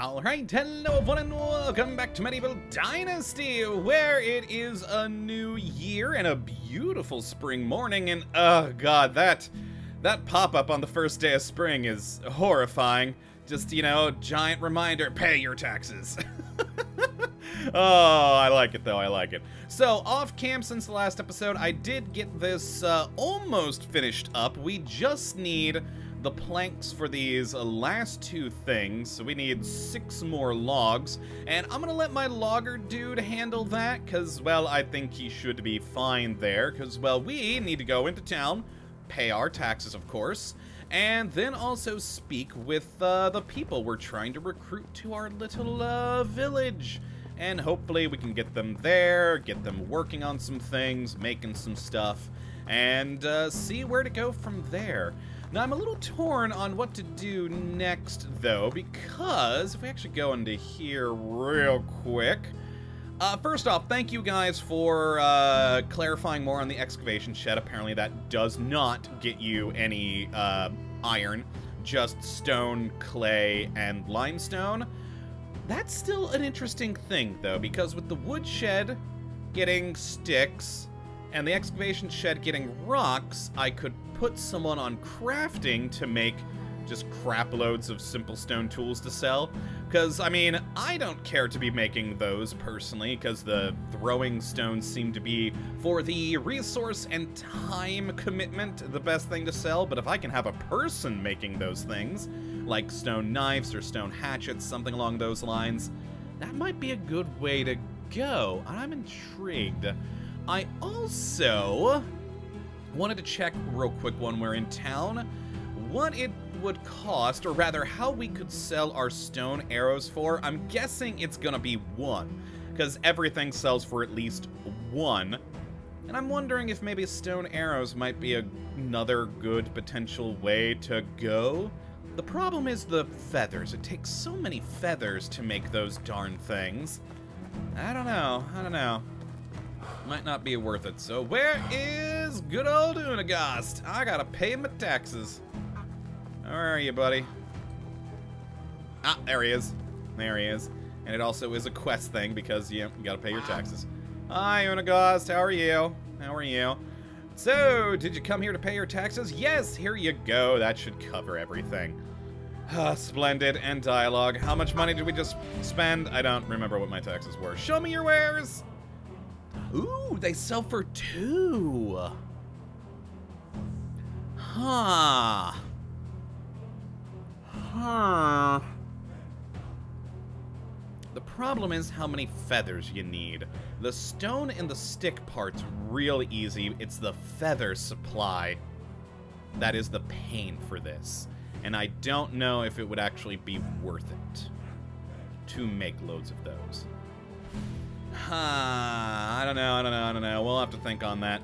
Alright, hello everyone and welcome back to Medieval Dynasty, where it is a new year and a beautiful spring morning, and oh god, that pop-up on the first day of spring is horrifying. Just, you know, giant reminder, pay your taxes. Oh, I like it though, I like it. So, off cam since the last episode, I did get this almost finished up. We just need the planks for these last two things, so we need 6 more logs, and I'm gonna let my logger dude handle that, cause, well, I think he should be fine there, cause, well, we need to go into town, pay our taxes, of course, and then also speak with the people we're trying to recruit to our little village, and hopefully we can get them there, get them working on some things, making some stuff, and see where to go from there. Now, I'm a little torn on what to do next, though, because if we actually go into here real quick. First off, thank you guys for clarifying more on the excavation shed. Apparently, that does not get you any iron, just stone, clay, and limestone. That's still an interesting thing, though, because with the wood shed getting sticks and the excavation shed getting rocks, I could put someone on crafting to make just crap loads of simple stone tools to sell. Because, I mean, I don't care to be making those personally, because the throwing stones seem to be, for the resource and time commitment, the best thing to sell. But if I can have a person making those things, like stone knives or stone hatchets, something along those lines, that might be a good way to go. I'm intrigued. I also wanted to check real quick when we're in town what it would cost, or rather how we could sell our stone arrows for. I'm guessing it's gonna be 1, because everything sells for at least 1, and I'm wondering if maybe stone arrows might be another good potential way to go. The problem is the feathers. It takes so many feathers to make those darn things. I don't know. Might not be worth it. So where is good old Unigost? I gotta pay my taxes. Where are you, buddy? Ah, there he is. There he is. And it also is a quest thing because, yeah, you gotta pay your taxes. Hi, Unigost. How are you? How are you? So, did you come here to pay your taxes? Yes, here you go. That should cover everything. Ah, splendid. And dialogue. How much money did we just spend? I don't remember what my taxes were. Show me your wares! Ooh, they sell for 2. Huh. Huh. The problem is how many feathers you need. The stone and the stick part's real easy. It's the feather supply that is the pain for this. And I don't know if it would actually be worth it to make loads of those. I don't know, I don't know. We'll have to think on that.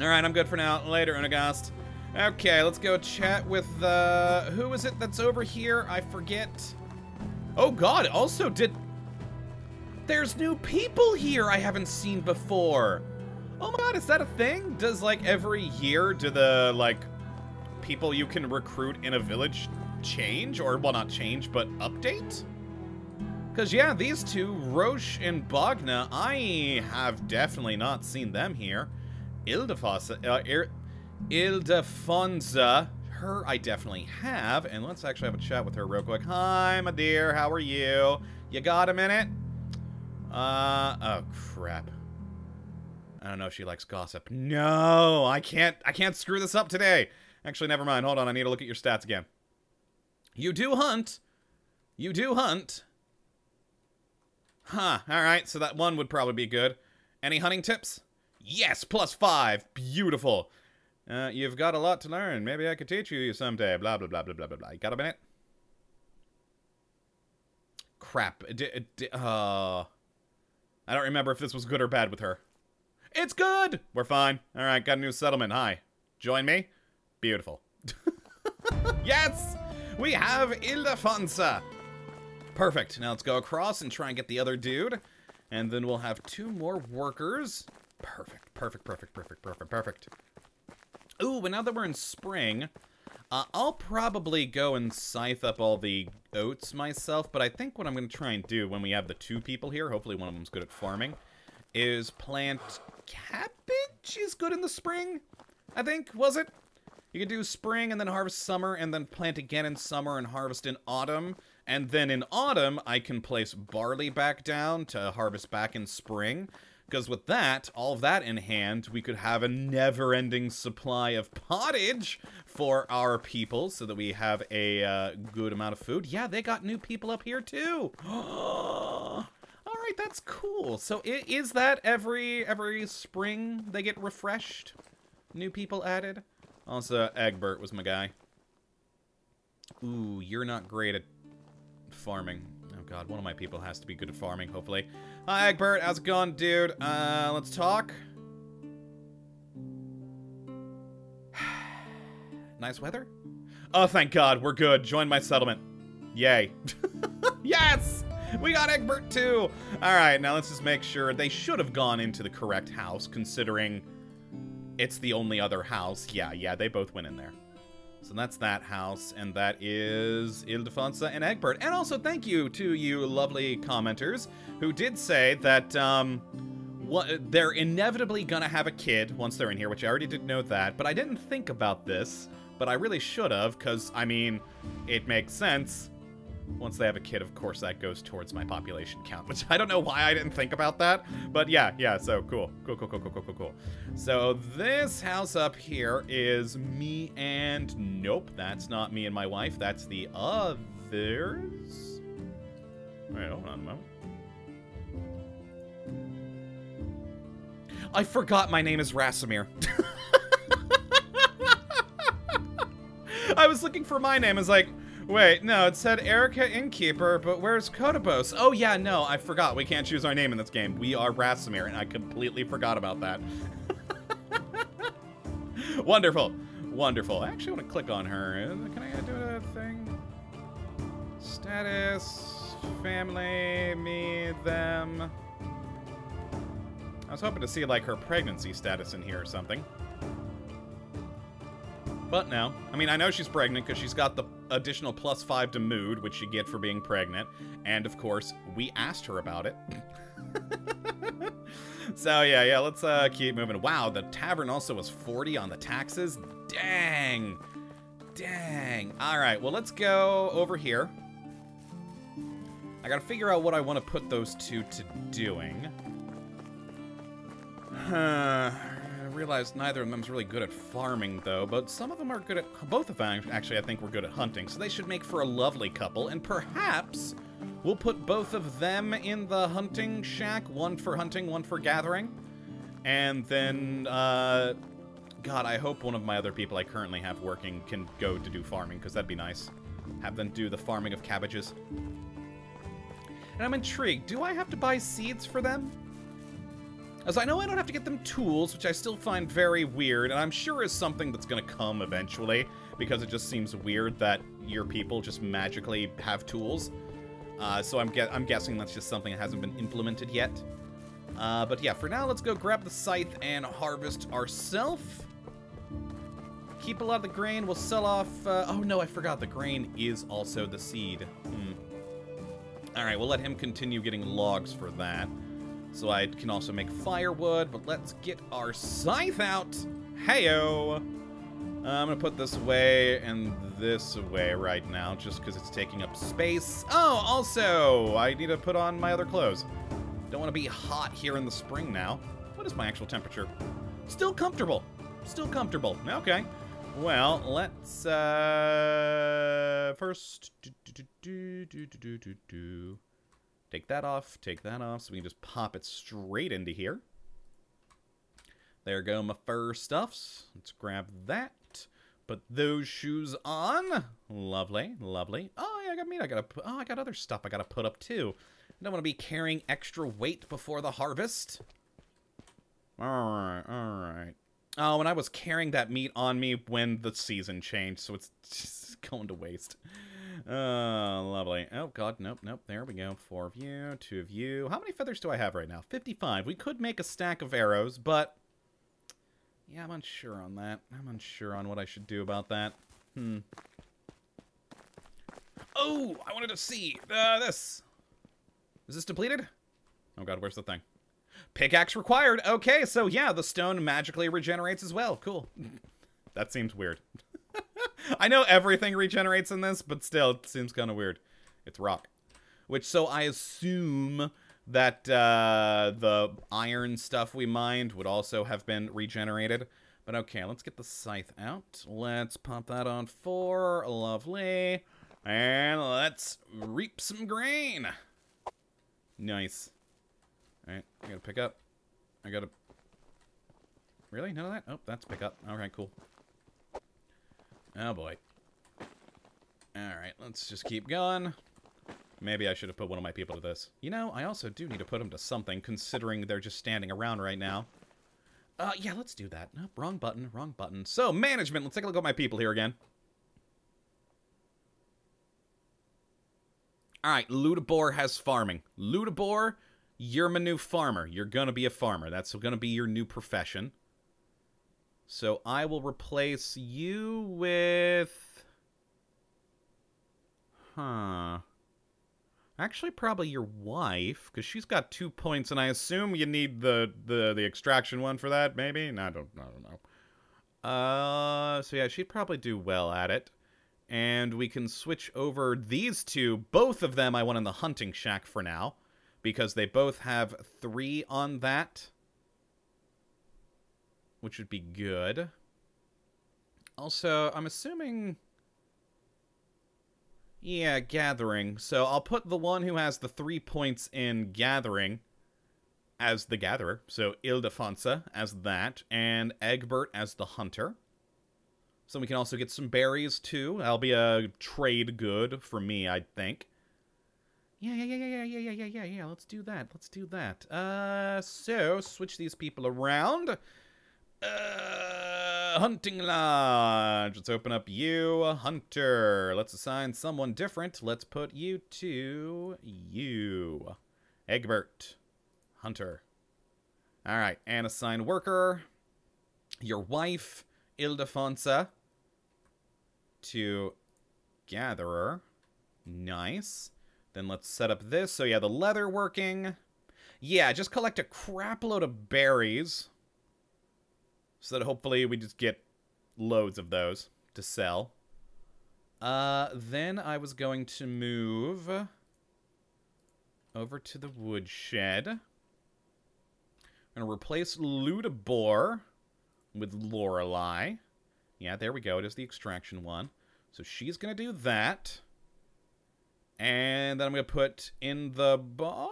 Alright, I'm good for now. Later, Unigost. Okay, let's go chat with, who is it that's over here? I forget. Oh god, also there's new people here I haven't seen before! Oh my god, is that a thing? Does, like, every year, do the, like, people you can recruit in a village change? Or, well, not change, but update? Because, yeah, these two, Roche and Bogna, I have definitely not seen them here. Ildefonsa, her I definitely have. And let's actually have a chat with her real quick. Hi, my dear, how are you? You got a minute? Oh, crap. I don't know if she likes gossip. No, I can't screw this up today. Actually, never mind. Hold on, I need to look at your stats again. You do hunt. You do hunt. Huh, alright, so that one would probably be good. Any hunting tips? Yes, +5. Beautiful. You've got a lot to learn. Maybe I could teach you someday. Blah, blah, blah, blah, blah, blah, blah. You got a minute? Crap. I don't remember if this was good or bad with her. It's good! We're fine. Alright, got a new settlement. Hi. Join me? Beautiful. Yes! We have Ildefonsa. Perfect. Now let's go across and try and get the other dude. And then we'll have 2 more workers. Perfect. Perfect. Ooh, and now that we're in spring, I'll probably go and scythe up all the oats myself, but I think what I'm going to try and do when we have the two people here, hopefully one of them's good at farming, is plant cabbage is good in the spring, I think, was it? You can do spring and then harvest summer and then plant again in summer and harvest in autumn. And then in autumn, I can place barley back down to harvest back in spring. Because with that, all of that in hand, we could have a never-ending supply of pottage for our people so that we have a good amount of food. Yeah, they got new people up here, too. All right, that's cool. So is that every spring they get refreshed? New people added? Also, Egbert was my guy. Ooh, you're not great at farming. Oh god, one of my people has to be good at farming, hopefully. Hi, Egbert. How's it going, dude? Let's talk. Nice weather? Oh, thank god. We're good. Join my settlement. Yay. Yes! We got Egbert, too! Alright, now let's just make sure they should have gone into the correct house, considering it's the only other house. Yeah, they both went in there. So that's that house, and that is Ildefonsa and Egbert. And also, thank you to you lovely commenters who did say that they're inevitably gonna have a kid once they're in here, which I already did know that, but I didn't think about this, but I really should have, because, I mean, it makes sense. Once they have a kid, of course, that goes towards my population count, which I don't know why I didn't think about that. But yeah, so cool. Cool. So this house up here is me and... Nope, that's not me and my wife. That's the others. Wait, hold on a moment. I forgot my name is Rasimir. I was looking for my name. I was like... Wait, no, it said Erica Innkeeper, but where's Kotobos? Oh yeah, no, I forgot. We can't choose our name in this game. We are Rasimir, and I completely forgot about that. Wonderful. I actually want to click on her. Can I do a thing? Status, family, me, them. I was hoping to see, like, her pregnancy status in here or something. But no. I mean, I know she's pregnant because she's got the additional +5 to mood, which you get for being pregnant. And, of course, we asked her about it. So, yeah, let's keep moving. Wow, the tavern also was 40 on the taxes. Dang. All right, well, let's go over here. I gotta figure out what I want to put those two to doing. I realized neither of them's really good at farming, though, but some of them are good at... Both of them, actually, I think were good at hunting, so they should make for a lovely couple, and perhaps we'll put both of them in the hunting shack, one for hunting, one for gathering, and then, God, I hope one of my other people I currently have working can go to do farming, because that'd be nice. Have them do the farming of cabbages. And I'm intrigued. Do I have to buy seeds for them? As I know, I don't have to get them tools, which I still find very weird, and I'm sure is something that's going to come eventually, because it just seems weird that your people just magically have tools. So I'm guessing that's just something that hasn't been implemented yet. But yeah, for now, let's go grab the scythe and harvest ourselves. Keep a lot of the grain. We'll sell off... oh, no, I forgot. The grain is also the seed. All right, we'll let him continue getting logs for that. So I can also make firewood, but let's get our scythe out. Heyo! I'm gonna put this way and this way right now, just because it's taking up space. Oh, also, I need to put on my other clothes. Don't want to be hot here in the spring now. What is my actual temperature? Still comfortable. Okay. Well, let's first Take that off, so we can just pop it straight into here. There go my fur stuffs. Let's grab that. Put those shoes on. Lovely. Oh, yeah, I got meat. I got other stuff I gotta put up, too. I don't want to be carrying extra weight before the harvest. All right. Oh, and I was carrying that meat on me when the season changed, so it's just going to waste. Lovely. Oh, God, nope. There we go. 4 of you, 2 of you. How many feathers do I have right now? 55. We could make a stack of arrows, but... Yeah, I'm unsure on that. I'm unsure on what I should do about that. Oh, I wanted to see this. Is this depleted? Oh god, where's the thing? Pickaxe required. Okay, so yeah, the stone magically regenerates as well. Cool. That seems weird. I know everything regenerates in this, but still, it seems kind of weird. It's rock. Which, so I assume that the iron stuff we mined would also have been regenerated. But okay, let's get the scythe out. Let's pop that on 4. Lovely. And let's reap some grain. Nice. All right, I gotta pick up. I gotta... Really? None of that? Oh, that's pick up. All right, cool. Oh, boy. All right, let's just keep going. Maybe I should have put one of my people to this. You know, I also do need to put them to something, considering they're just standing around right now. Yeah, let's do that. Nope, wrong button, wrong button. So, management, let's take a look at my people here again. All right, Ludibor has farming. Ludibor, you're my new farmer. You're going to be a farmer. That's going to be your new profession. So I will replace you with... Huh. Actually, probably your wife, because she's got 2 points, and I assume you need the extraction one for that, maybe? No, I don't know. So yeah, she'd probably do well at it. And we can switch over these two. Both of them I want in the hunting shack for now, because they both have 3 on that, which would be good. Also, I'm assuming... Yeah, gathering. So I'll put the one who has the 3 points in gathering as the gatherer. So Ildefonsa as that, and Egbert as the hunter. So we can also get some berries, too. That'll be a trade good for me, I think. Yeah. Let's do that. Let's do that. So, switch these people around. Hunting lodge. Let's open up you, hunter. Let's assign someone different. Let's put you to you. Egbert. Hunter. All right. And assign worker. Your wife, Ildefonsa, to gatherer. Nice. Then let's set up this. So yeah, the leather working. Yeah, just collect a crap load of berries. So that hopefully we just get loads of those to sell. Then I was going to move over to the woodshed. I'm going to replace Ludibor with Lorelei. Yeah, there we go. It is the extraction one. So she's going to do that. And then I'm going to put in the barn.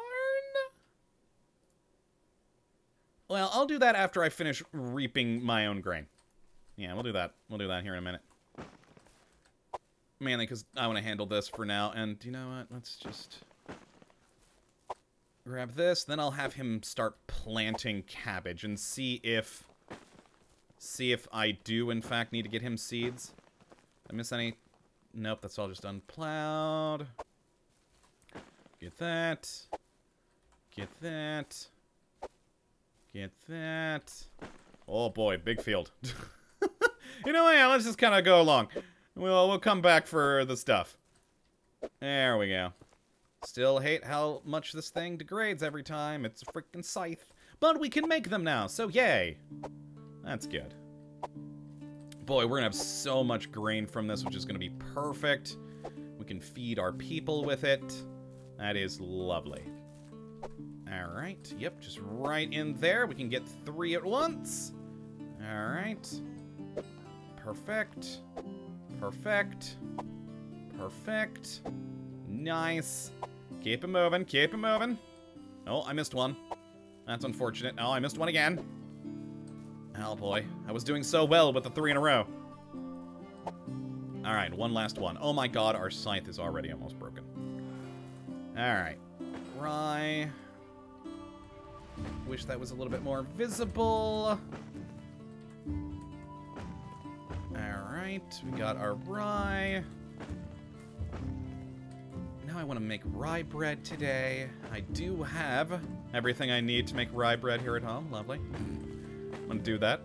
Well, I'll do that after I finish reaping my own grain. Yeah, we'll do that. We'll do that here in a minute. Mainly because I want to handle this for now. And you know what? Let's just grab this. Then I'll have him start planting cabbage and see if I do, in fact, need to get him seeds. Did I miss any? Nope, that's all just unplowed. Get that. Get that. Get that. Oh boy, big field. You know what? Yeah, let's just kind of go along. We'll come back for the stuff. There we go. Still hate how much this thing degrades every time. It's a freaking scythe. But we can make them now, so yay. That's good. Boy, we're gonna have so much grain from this, which is gonna be perfect. We can feed our people with it. That is lovely. All right. Yep, just right in there. We can get 3 at once. All right. Perfect. Perfect. Perfect. Nice. Keep it moving. Keep it moving. Oh, I missed one. That's unfortunate. Oh, I missed one again. Oh, boy. I was doing so well with the 3 in a row. All right, one last one. Oh, my God. Our scythe is already almost broken. All right. Rye... Wish that was a little bit more visible. Alright, we got our rye. Now I want to make rye bread today. I do have everything I need to make rye bread here at home. Lovely. I'm going to do that.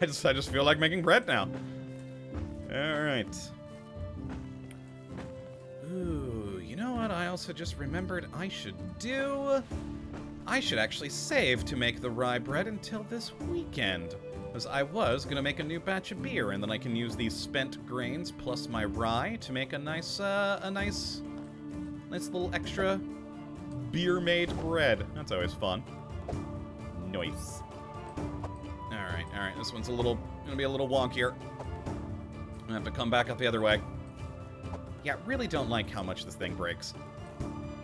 I just feel like making bread now. Alright. Ooh, you know what I also just remembered I should do? I should actually save to make the rye bread until this weekend. Because I was going to make a new batch of beer, and then I can use these spent grains plus my rye to make a nice little extra beer-made bread. That's always fun. Nice. Alright, this one's gonna be a little wonkier. I'm gonna have to come back up the other way. Yeah, really don't like how much this thing breaks.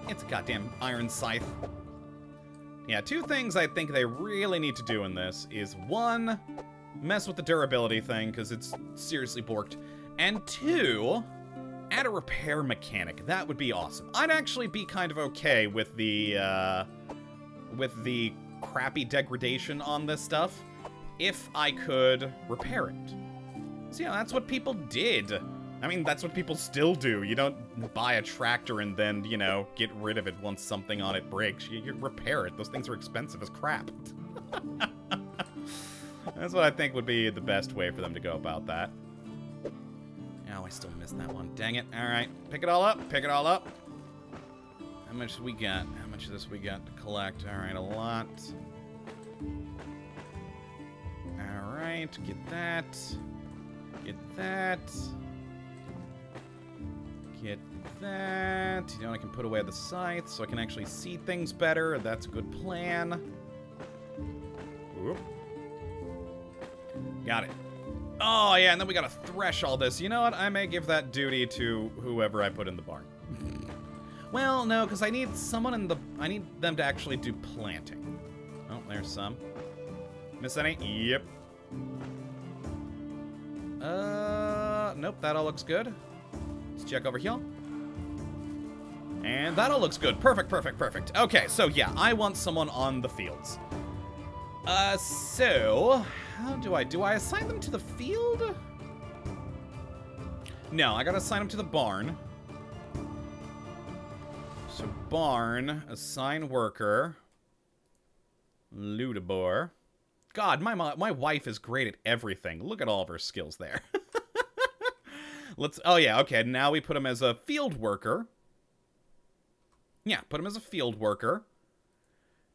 It's a goddamn iron scythe. Yeah, two things I think they really need to do in this is, one, mess with the durability thing, because it's seriously borked, and two, add a repair mechanic. That would be awesome. I'd actually be kind of okay with the crappy degradation on this stuff if I could repair it. So yeah, that's what people did. I mean, that's what people still do. You don't buy a tractor and then, you know, get rid of it once something on it breaks. You repair it. Those things are expensive as crap. That's what I think would be the best way for them to go about that. Oh, I still missed that one. Dang it. All right. Pick it all up. Pick it all up. How much we got? How much of this we got to collect? All right, a lot. All right. Get that. Get that. Get that. You know, I can put away the scythe so I can actually see things better. That's a good plan. Oop. Got it. Oh, yeah, and then we gotta thresh all this. You know what? I may give that duty to whoever I put in the barn. Well, no, because I need someone in the... I need them to actually do planting. Oh, there's some. Miss any? Yep. Nope, that all looks good. Let's check over here. And that all looks good. Perfect. Okay, so yeah, I want someone on the fields. So how do I? Do I assign them to the field? No, I gotta assign them to the barn. So barn, assign worker, Ludibor. God, my wife is great at everything. Look at all of her skills there. Oh yeah, okay, now we put him as a field worker. Yeah, put him as a field worker.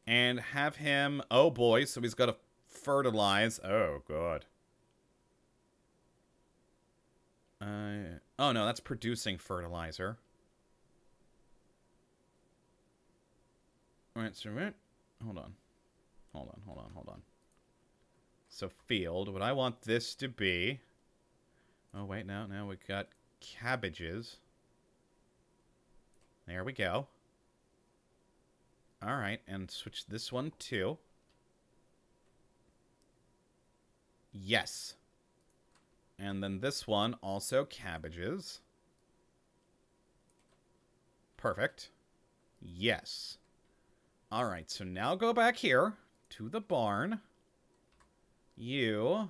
And have him, oh boy, so he's got to fertilize. Oh, God. Oh no, that's producing fertilizer. All right, so hold on. So field, what I want this to be... Oh, wait, now we got cabbages. There we go. All right, and switch this one, too. Yes. And then this one, also cabbages. Perfect. Yes. All right, so now go back here to the barn. You.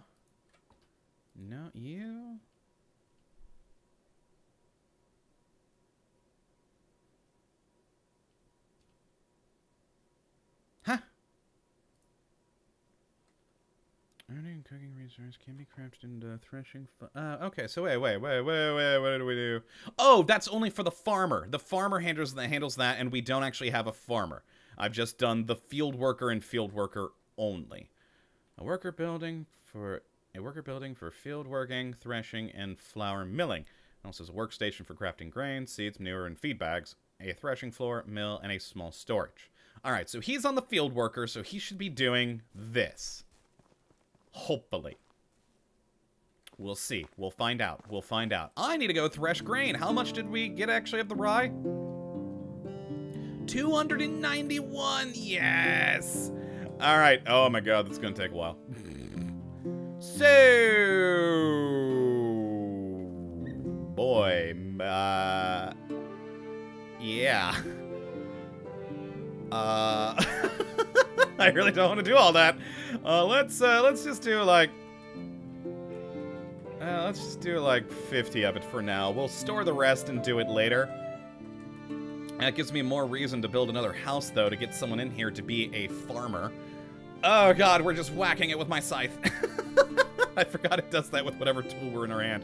No, you... Earning cooking resource can be crafted into threshing. Okay, so wait. What do we do? Oh, that's only for the farmer. The farmer handles that, and we don't actually have a farmer. I've just done the field worker and field worker only. A worker building for field working, threshing, and flour milling. It also has a workstation for crafting grain, seeds, manure, and feed bags. A threshing floor, mill, and a small storage. All right, so he's on the field worker, so he should be doing this. Hopefully. We'll see. We'll find out. We'll find out. I need to go thresh grain. How much did we get actually of the rye? 291. Yes. All right. Oh my God. That's going to take a while. So, boy. Yeah. I really don't want to do all that. Let's just do like 50 of it for now. We'll store the rest and do it later. That gives me more reason to build another house, though, to get someone in here to be a farmer. Oh God, we're just whacking it with my scythe. I forgot it does that with whatever tool were in our hand.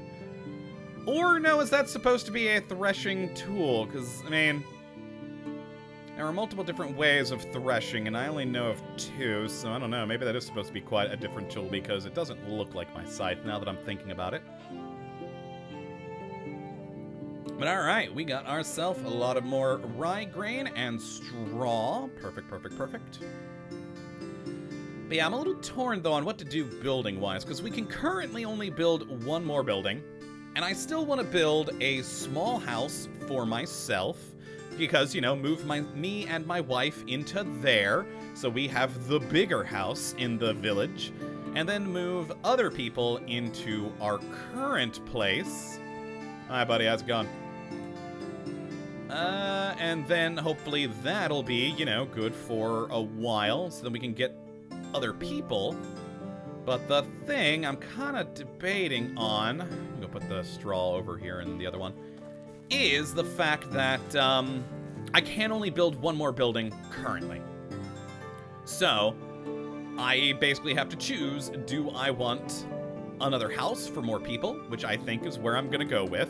Or, no, is that supposed to be a threshing tool? Because, I mean, there are multiple different ways of threshing, and I only know of two, so I don't know. Maybe that is supposed to be quite a different tool, because it doesn't look like my scythe now that I'm thinking about it. But alright, we got ourselves a lot of more rye grain and straw. Perfect, perfect, perfect. But yeah, I'm a little torn, though, on what to do building-wise, because we can currently only build one more building. And I still want to build a small house for myself, because, you know, move me and my wife into there, so we have the bigger house in the village, and then move other people into our current place. Hi, buddy, how's it going? And then hopefully that'll be, you know, good for a while, so then we can get other people. But the thing I'm kind of debating on, I'm gonna put the straw over here and the other one, is the fact that I can only build one more building currently. So I basically have to choose, do I want another house for more people, which I think is where I'm gonna go with,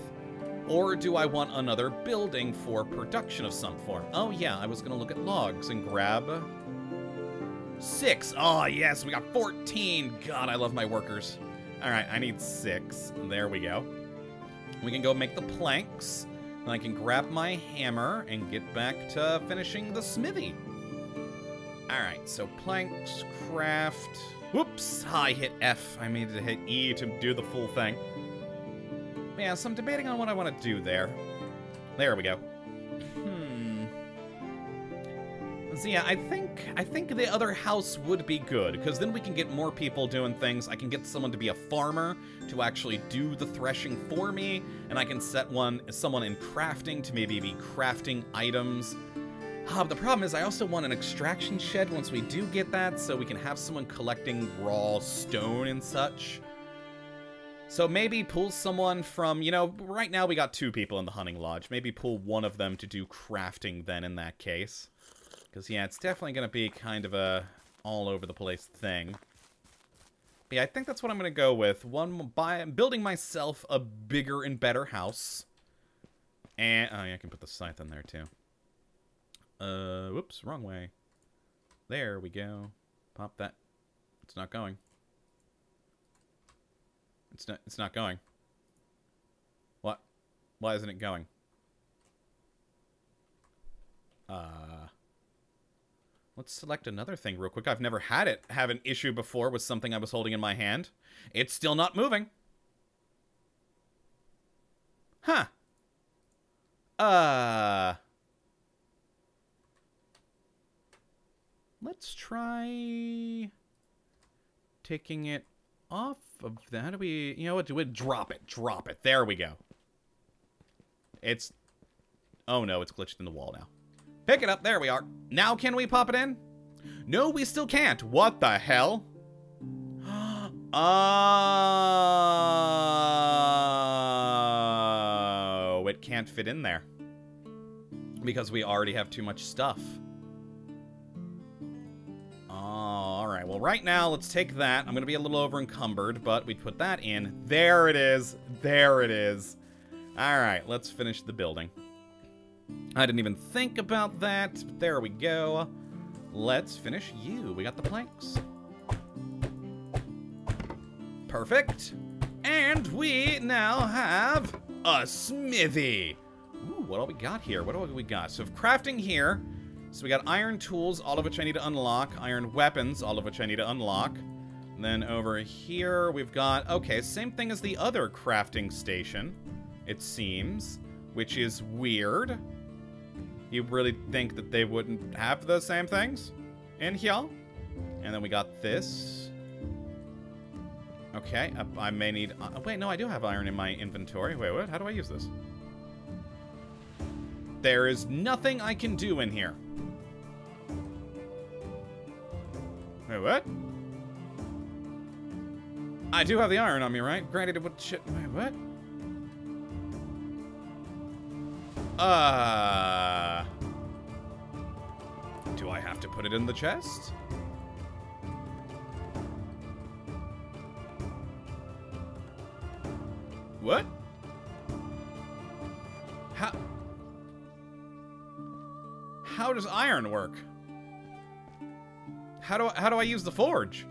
or do I want another building for production of some form? Oh yeah, I was gonna look at logs and grab 6. Oh, yes, we got 14. God, I love my workers. All right, I need 6. There we go. We can go make the planks. And I can grab my hammer and get back to finishing the smithy. All right, so planks, craft. Whoops, I hit F. I needed to hit E to do the full thing. Yeah, so I'm debating on what I want to do there. There we go. So yeah, I think the other house would be good, because then we can get more people doing things. I can get someone to be a farmer to actually do the threshing for me, and I can set someone in crafting to maybe be crafting items. But the problem is I also want an extraction shed once we do get that, so we can have someone collecting raw stone and such. So maybe pull someone from, you know, right now we got 2 people in the hunting lodge. Maybe pull one of them to do crafting then in that case. Because, yeah, it's definitely going to be kind of a all-over-the-place thing. But yeah, I think that's what I'm going to go with. One, by building myself a bigger and better house. And, oh, yeah, I can put the scythe in there, too. Whoops, wrong way. There we go. Pop that. It's not going. It's not going. What? Why isn't it going? Let's select another thing real quick. I've never had it have an issue before with something I was holding in my hand. It's still not moving. Huh. Let's try taking it off of that. How do we... You know what? Do we drop it. Drop it. There we go. It's... Oh, no. It's glitched in the wall now. Pick it up. There we are. Now can we pop it in? No, we still can't. What the hell? Oh, it can't fit in there. Because we already have too much stuff. Oh, all right. Well, right now, let's take that. I'm going to be a little over encumbered, but we put that in. There it is. There it is. All right. Let's finish the building. I didn't even think about that. But there we go. Let's finish you. We got the planks. Perfect. And we now have a smithy. Ooh, what all we got here? What all we got? So, crafting here. So, we got iron tools, all of which I need to unlock. Iron weapons, all of which I need to unlock. And then over here, we've got... Okay, same thing as the other crafting station, it seems. Which is weird. You really think that they wouldn't have the same things in here? And then we got this. Okay, I may need... wait, no, I do have iron in my inventory. Wait, what? How do I use this? There is nothing I can do in here. Wait, what? I do have the iron on me, right? Granted, it would... Shit, wait, what? Do I have to put it in the chest? What? how does iron work? How do I use the forge?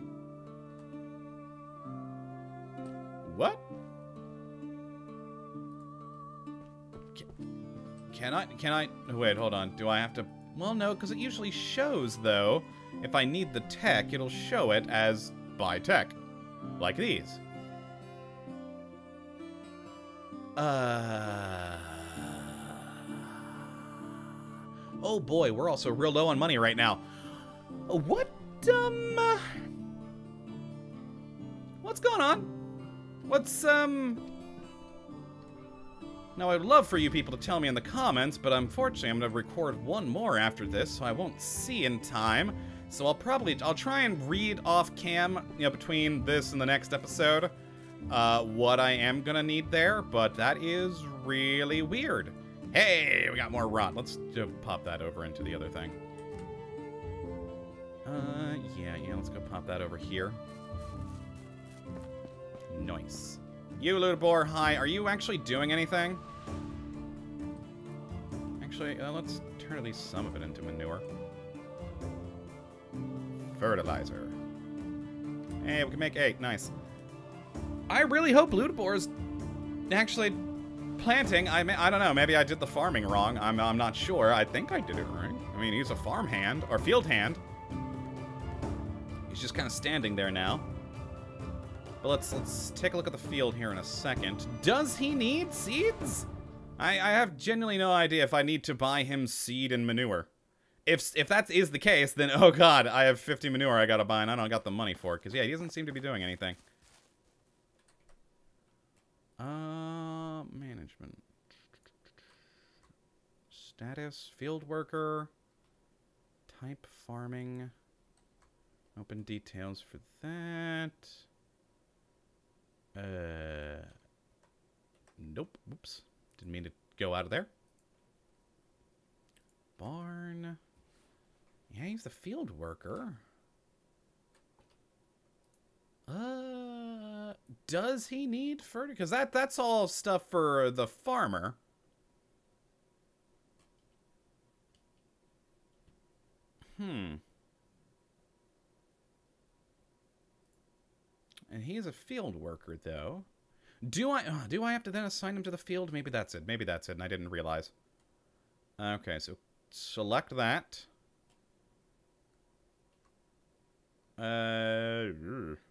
What? Can I? Wait, hold on. Do I have to? Well, no, because it usually shows, though. If I need the tech, it'll show it as buy tech. Like these. Oh boy, we're also real low on money right now. What's going on? Now, I'd love for you people to tell me in the comments, but unfortunately, I'm going to record one more after this, so I won't see in time. So I'll try and read off cam, you know, between this and the next episode, what I am going to need there, but that is really weird. Hey, we got more rot. Let's pop that over into the other thing. Yeah, let's go pop that over here. Nice. You, Ludibor, hi. Are you actually doing anything? Actually, let's turn at least some of it into manure. Fertilizer. Hey, we can make 8. Nice. I really hope Ludibor's actually planting. I don't know. Maybe I did the farming wrong. I'm not sure. I think I did it right. I mean, he's a farm hand or field hand. He's just kind of standing there now. But let's take a look at the field here in a second. Does he need seeds? I have genuinely no idea if I need to buy him seed and manure. If that is the case, then oh god, I have 50 manure I gotta buy and I don't got the money for it. Because yeah, he doesn't seem to be doing anything. Management. Status, field worker. Type farming. Open details for that. Nope. Oops. Didn't mean to go out of there. Barn. Yeah, he's the field worker. Does he need fertilizer? Because that's all stuff for the farmer. And he's a field worker, though. Do I have to then assign him to the field? Maybe that's it. Maybe that's it, and I didn't realize. Okay, so select that. Can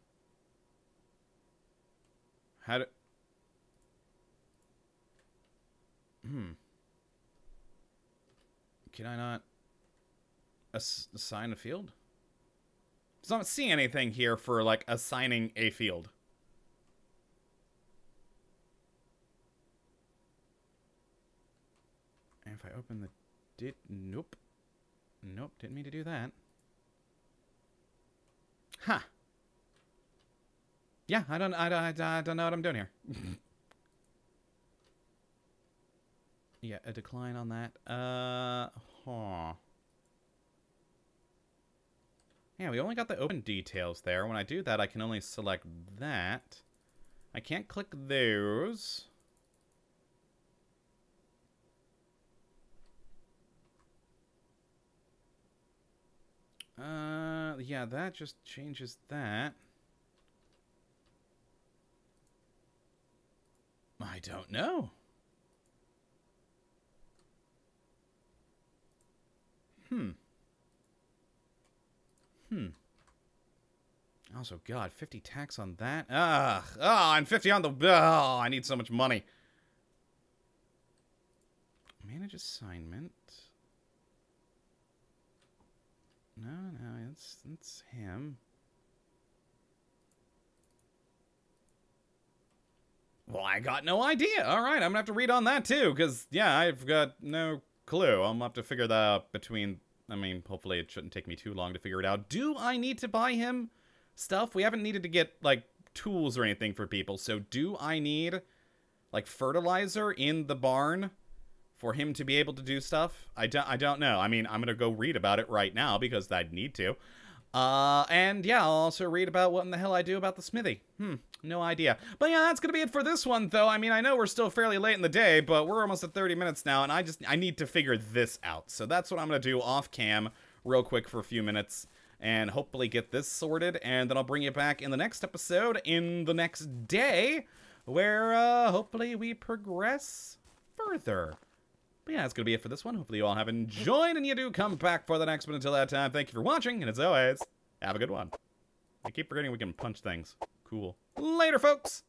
I not assign a field? So I don't see anything here for, like, assigning a field. And if I open the... Nope. Nope, didn't mean to do that. Huh. Yeah, I don't know what I'm doing here. Yeah, a decline on that. Yeah, we only got the open details there. When I do that, I can only select that. I can't click those. Yeah, that just changes that. I don't know. Also, God, 50 tax on that. Ugh. Oh, and 50 on the... Oh, I need so much money. Manage assignment. No, it's him. Well, I got no idea. All right, I'm going to have to read on that, too, because, yeah, I've got no clue. I'm going to have to figure that out between... I mean, hopefully it shouldn't take me too long to figure it out. Do I need to buy him stuff? We haven't needed to get, like, tools or anything for people. So do I need, like, fertilizer in the barn for him to be able to do stuff? I don't know. I mean, I'm going to go read about it right now because I'd need to. And yeah, I'll also read about what in the hell I do about the smithy. No idea. But yeah, that's gonna be it for this one, though. I mean, I know we're still fairly late in the day, but we're almost at 30 minutes now, and I need to figure this out. So that's what I'm gonna do off cam real quick for a few minutes and hopefully get this sorted, and then I'll bring you back in the next episode in the next day, where hopefully we progress further. But yeah, that's gonna be it for this one. Hopefully you all have enjoyed, and you do come back for the next one. Until that time, thank you for watching, and as always, have a good one. I keep forgetting we can punch things. Cool. Later, folks!